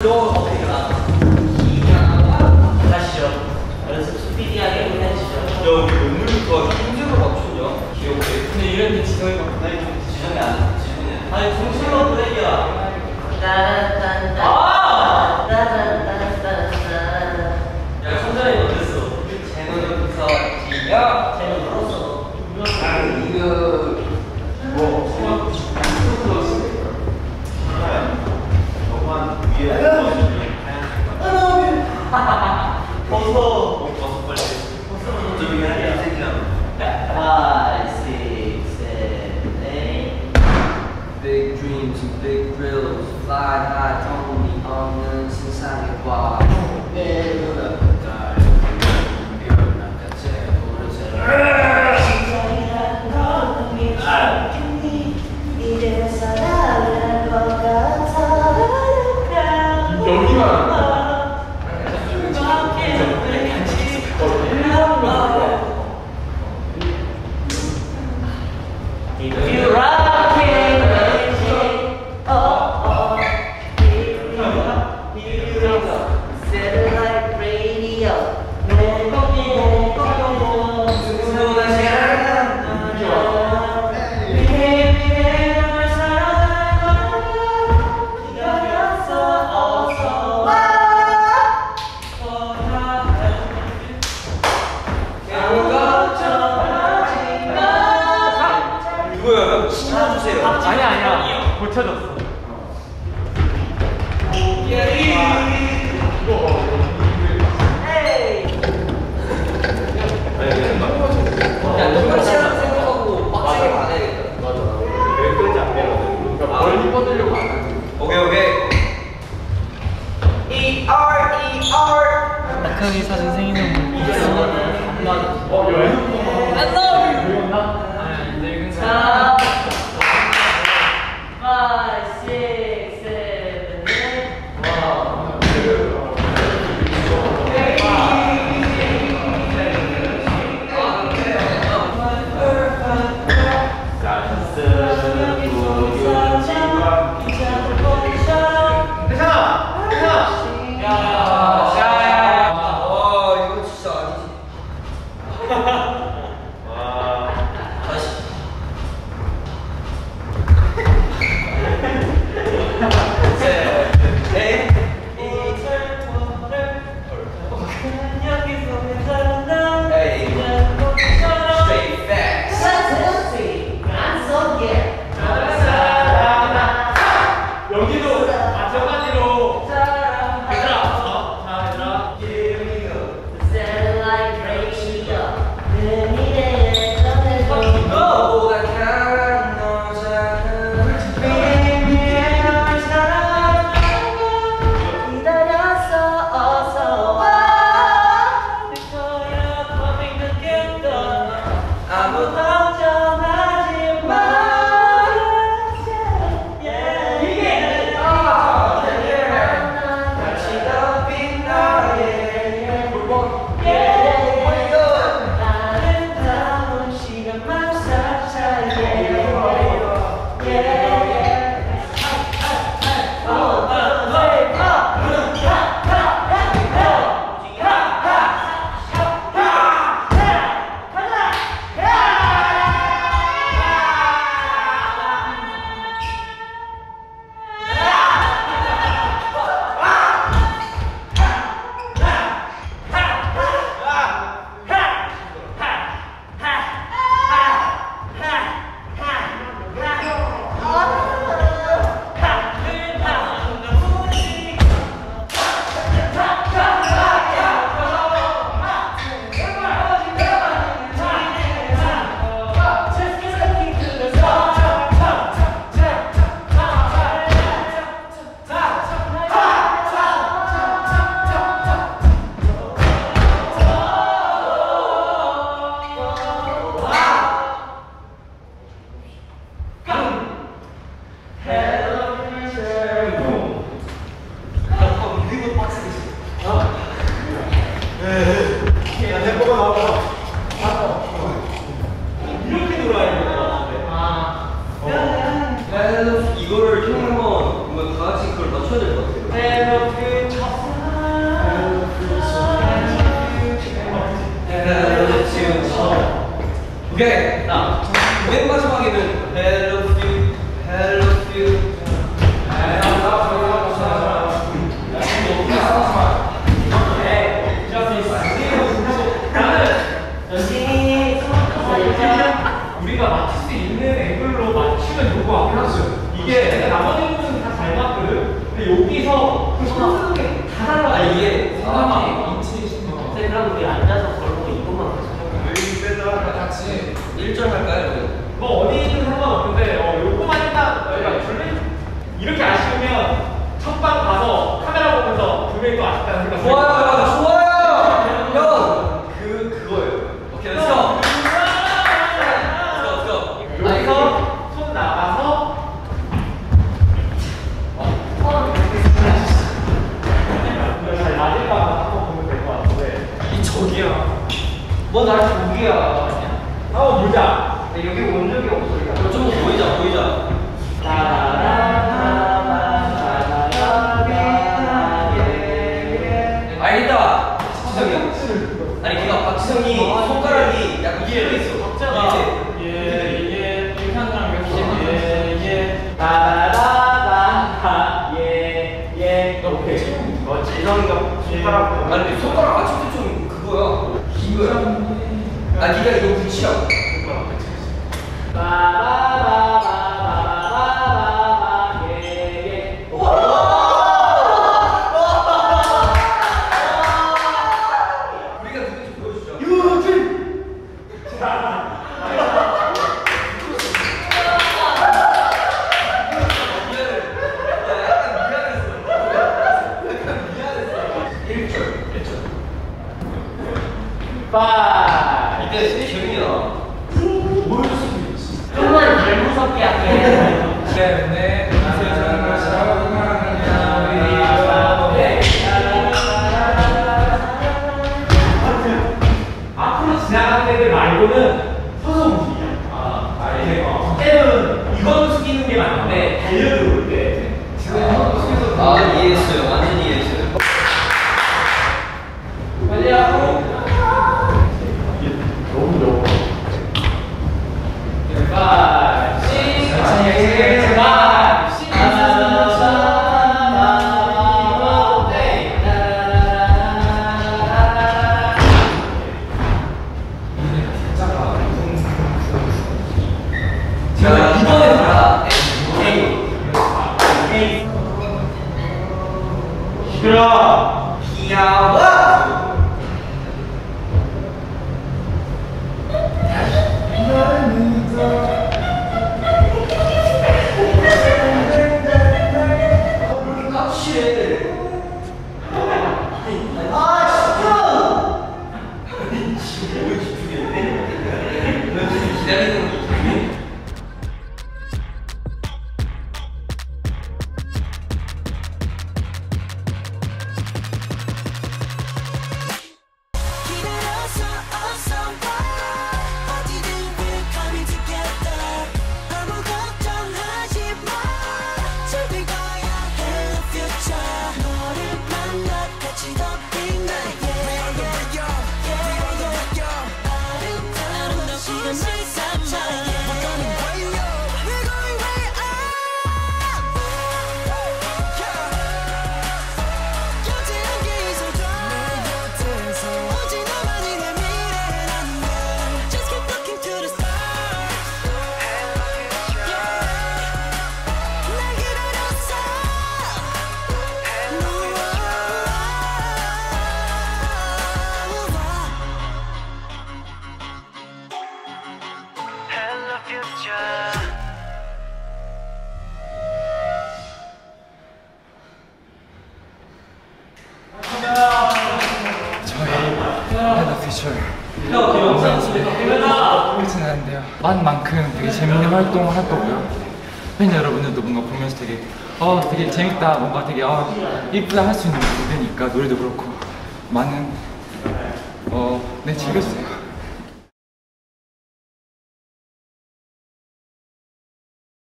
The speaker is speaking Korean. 또 어떻게 나? 다시죠. 연습 스피디하게 해주시죠. 여기 눈물과 성질로 맞추죠. 귀엽게. 근데 이런데 지성이가 나이 좀 지성이 안 지성이야. 아니 정신으로 보내기야. 따란따란따. 아! 따란따란따란따란. 야 천천히 어땠어? 재능은 있었지요? 재능 늘었어. 아 이거 뭐 생각 속으로 생각. 너만 위에. 벗어 빨리 벗어 좀 이해하게 생기나? 5, 6, 7, 8 Big dreams and big thrills Fly high, don't be 없는 세상에 와 내 눈앞에 달려있는 이런나까지 모르잖아 시작이란 건 믿었겠니 이래서 나란 것 같아 여기만 아니야 고쳐졌어 예이 이거 에이 야 똑바로 생각하고 빡세게 받아야겠다 맞아 왜 그런지 안 되거든 그러니까 멀리 뻗으려고 안 하지 오케이 ER 낙하기 사진 생일은 이제 어 여행? 안 나와 보였나? 아니 늙은 사람 5, 6, 7, 8 와, 이거 진짜 아니지. 아 이게 생각이 인치신 거. 그럼 우리 앉아서 걸고 이것만 하자. 여기 빼자. 같이 1점 할까요? 뭐 어디든 상관없는데 요거만 일단 저희가 둘 이렇게 아쉬우면 첫방 가서 카메라 보면서 분명히 또 아쉽다는 생각. 좋아요, 좋아요. 형, 그거예요. 오케이. 그래서 여기서 손 나가서. 뭐 나랑 고기야 한번 보자. 근데 여기 온 적이 없어. 좀 보이자 보이자. 알겠다. 박지성이야. 아니 걔가 박지성이 손가락이 약간 이렇게 있어. 박자가 예예 인상이랑 예예 나라라라 예예 오케이. 지성이가 손가락. 아니 손가락 맞춤도 좀 그거야. 아, 니가 이거 붙이야. 우리가 누군지 보여주자. 유진! 약간 미안했어. 1절. 이때 기억이 나. 뭘 쓰지? 정말 잘 무섭게 할게. 네. 앞으로 지나가는 애들 말고는 서서 움직이냐. 그때는 이건 숙이는 게 맞는데 달려들어올 때 지금 숙여서 이해했어요. 완전 이해했어요. 빨리 하고 만큼 되게 재밌는 활동을 할 거고요. 팬 여러분들도 뭔가 보면서 되게 되게 재밌다, 뭔가 되게 이쁘다 할 수 있는 무대니까 노래도 그렇고 많은 즐겼어요.